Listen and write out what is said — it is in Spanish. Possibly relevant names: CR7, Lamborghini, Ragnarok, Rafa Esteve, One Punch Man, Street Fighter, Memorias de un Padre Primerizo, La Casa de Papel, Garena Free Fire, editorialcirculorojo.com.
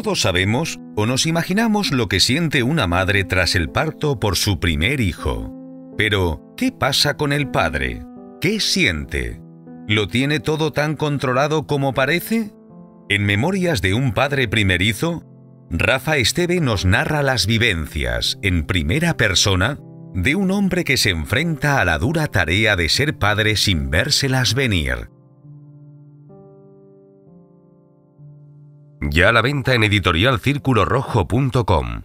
Todos sabemos o nos imaginamos lo que siente una madre tras el parto por su primer hijo. Pero, ¿qué pasa con el padre? ¿Qué siente? ¿Lo tiene todo tan controlado como parece? En Memorias de un Padre Primerizo, Rafa Esteve nos narra las vivencias, en primera persona, de un hombre que se enfrenta a la dura tarea de ser padre sin vérselas venir. Ya a la venta en editorialcirculorojo.com.